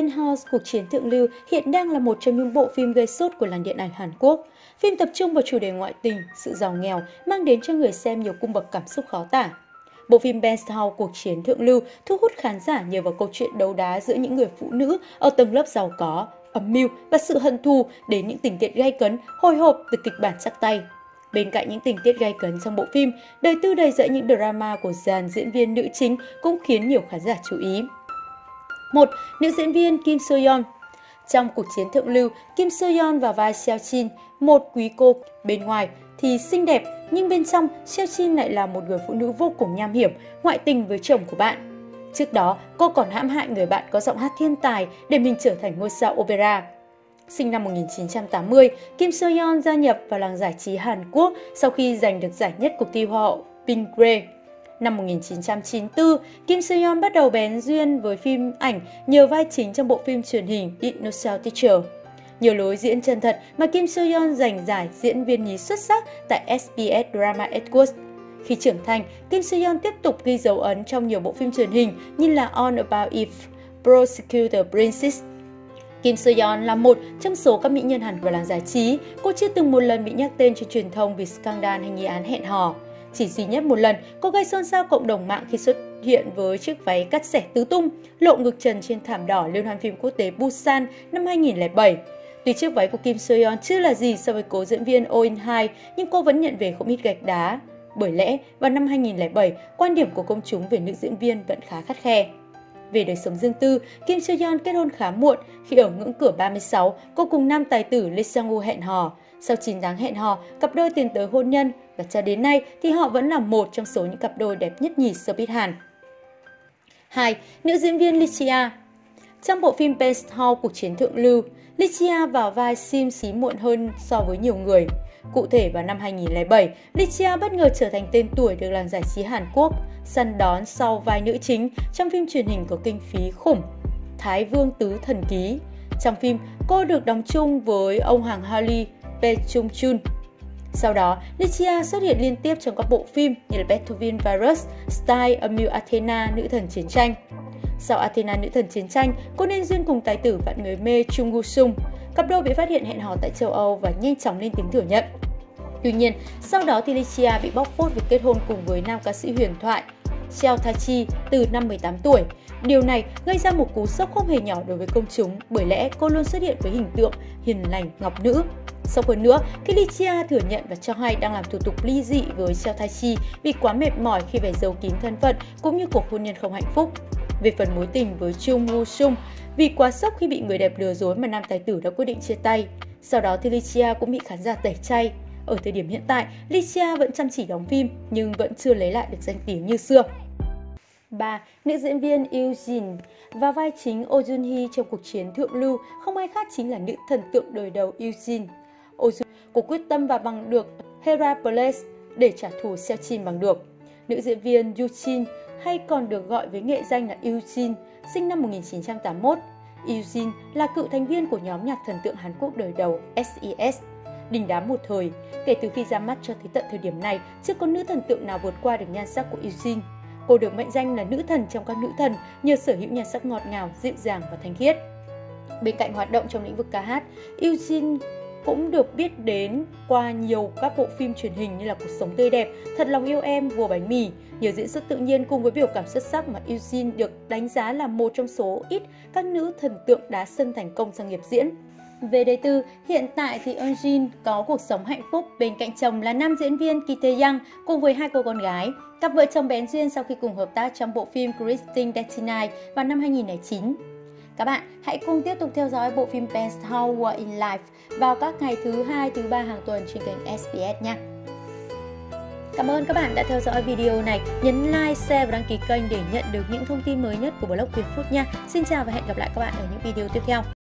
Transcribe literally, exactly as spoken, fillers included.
Penthouse Cuộc Chiến Thượng Lưu hiện đang là một trong những bộ phim gây sốt của làng điện ảnh Hàn Quốc. Phim tập trung vào chủ đề ngoại tình, sự giàu nghèo, mang đến cho người xem nhiều cung bậc cảm xúc khó tả. Bộ phim Penthouse Cuộc Chiến Thượng Lưu thu hút khán giả nhờ vào câu chuyện đấu đá giữa những người phụ nữ ở tầng lớp giàu có, âm mưu và sự hận thù đến những tình tiết gay cấn, hồi hộp từ kịch bản chắc tay. Bên cạnh những tình tiết gay cấn trong bộ phim, đời tư đầy dẫy những drama của dàn diễn viên nữ chính cũng khiến nhiều khán giả chú ý. một. Nữ diễn viên Kim So Yeon. Trong Cuộc Chiến Thượng Lưu, Kim So Yeon vào vai Seo Jin, một quý cô bên ngoài thì xinh đẹp, nhưng bên trong Seo Jin lại là một người phụ nữ vô cùng nham hiểm, ngoại tình với chồng của bạn. Trước đó, cô còn hãm hại người bạn có giọng hát thiên tài để mình trở thành ngôi sao opera. Sinh năm một nghìn chín trăm tám mươi, Kim So Yeon gia nhập vào làng giải trí Hàn Quốc sau khi giành được giải nhất cuộc thi Hoa hậu Binggrae. Năm một nghìn chín trăm chín mươi tư, Kim So Yeon bắt đầu bén duyên với phim ảnh nhờ vai chính trong bộ phim truyền hình Dinosaur Teacher. Nhờ lối diễn chân thật mà Kim So Yeon giành giải diễn viên nhí xuất sắc tại ét bê ét Drama Awards. Khi trưởng thành, Kim So Yeon tiếp tục ghi dấu ấn trong nhiều bộ phim truyền hình như là All About Eve, Prosecutor Princess. Kim So Yeon là một trong số các mỹ nhân Hàn của làng giải trí. Cô chưa từng một lần bị nhắc tên trên truyền thông vì scandal hay nghi án hẹn hò. Chỉ duy nhất một lần, cô gây xôn xao cộng đồng mạng khi xuất hiện với chiếc váy cắt xẻ tứ tung, lộ ngực trần trên thảm đỏ liên hoan phim quốc tế Busan năm hai nghìn không trăm lẻ bảy. Tuy chiếc váy của Kim So Yeon chưa là gì so với cố diễn viên Oh In Hae, nhưng cô vẫn nhận về không ít gạch đá. Bởi lẽ, vào năm hai nghìn không trăm lẻ bảy, quan điểm của công chúng về nữ diễn viên vẫn khá khắt khe. Về đời sống riêng tư, Kim So Yeon kết hôn khá muộn. Khi ở ngưỡng cửa ba mươi sáu, cô cùng nam tài tử Lee Sang Woo hẹn hò. Sau chín tháng hẹn hò, cặp đôi tiến tới hôn nhân và cho đến nay thì họ vẫn là một trong số những cặp đôi đẹp nhất nhì showbiz Hàn. hai. Nữ diễn viên Lee Ji-ah. Trong bộ phim Penthouse Cuộc Chiến Thượng Lưu, Lee Ji-ah vào vai Sim xí muộn hơn so với nhiều người. Cụ thể vào năm hai nghìn không trăm lẻ bảy, Lee Ji-ah bất ngờ trở thành tên tuổi được làng giải trí Hàn Quốc săn đón sau vai nữ chính trong phim truyền hình có kinh phí khủng Thái Vương Tứ Thần Ký. Trong phim, cô được đóng chung với ông hoàng Harley Pei Chung-Chun. Sau đó, Lee Ji-ah xuất hiện liên tiếp trong các bộ phim như là Beethoven Virus, Style of New Athena, Nữ Thần Chiến Tranh. Sau Athena Nữ Thần Chiến Tranh, cô nên duyên cùng tài tử vạn người mê Jung Woo-sung. Cặp đôi bị phát hiện hẹn hò tại châu Âu và nhanh chóng lên tiếng thừa nhận. Tuy nhiên, sau đó thì Lee Ji-ah bị bóc phốt việc kết hôn cùng với nam ca sĩ huyền thoại Xiao-taichi từ năm mười tám tuổi. Điều này gây ra một cú sốc không hề nhỏ đối với công chúng, bởi lẽ cô luôn xuất hiện với hình tượng hiền lành ngọc nữ. Sau hơn nữa, khi Lee Ji-ah thừa nhận và cho hay đang làm thủ tục ly dị với Xiao-taichi vì quá mệt mỏi khi phải giấu kín thân phận cũng như cuộc hôn nhân không hạnh phúc. Về phần mối tình với Jung Woo-sung, vì quá sốc khi bị người đẹp lừa dối mà nam tài tử đã quyết định chia tay. Sau đó thì Lee Ji-ah cũng bị khán giả tẩy chay. Ở thời điểm hiện tại, Lee Ji-ah vẫn chăm chỉ đóng phim nhưng vẫn chưa lấy lại được danh tiếng như xưa. ba. Nữ diễn viên Eugene và vai chính Oh Jun-hee trong Cuộc Chiến Thượng Lưu không ai khác chính là nữ thần tượng đời đầu Eugene. Oh Jun-hee có quyết tâm và bằng được Heracles để trả thù Seo Jin bằng được. Nữ diễn viên Yujin hay còn được gọi với nghệ danh là Eugene, sinh năm một nghìn chín trăm tám mươi mốt. Eugene là cựu thành viên của nhóm nhạc thần tượng Hàn Quốc đời đầu ét e ét. Đình đám một thời, kể từ khi ra mắt cho tới tận thời điểm này, chưa có nữ thần tượng nào vượt qua được nhan sắc của Eugene. Cô được mệnh danh là nữ thần trong các nữ thần nhờ sở hữu nhan sắc ngọt ngào, dịu dàng và thanh khiết. Bên cạnh hoạt động trong lĩnh vực ca hát, Eugene cũng được biết đến qua nhiều các bộ phim truyền hình như là Cuộc Sống Tươi Đẹp, Thật Lòng Yêu Em, Vua Bánh Mì. Nhiều diễn xuất tự nhiên cùng với biểu cảm xuất sắc mà Eugene được đánh giá là một trong số ít các nữ thần tượng đá sân thành công sang nghiệp diễn. Về đời tư, hiện tại thì Eugene có cuộc sống hạnh phúc bên cạnh chồng là nam diễn viên Ki Tae Yang cùng với hai cô con gái. Cặp vợ chồng bén duyên sau khi cùng hợp tác trong bộ phim Kristin Destiny vào năm hai nghìn không trăm lẻ chín. Các bạn hãy cùng tiếp tục theo dõi bộ phim Penthouse in Life vào các ngày thứ hai, thứ ba hàng tuần trên kênh ét bê ét nhé. Cảm ơn các bạn đã theo dõi video này. Nhấn like, share và đăng ký kênh để nhận được những thông tin mới nhất của Blog Giải Trí nha. Xin chào và hẹn gặp lại các bạn ở những video tiếp theo.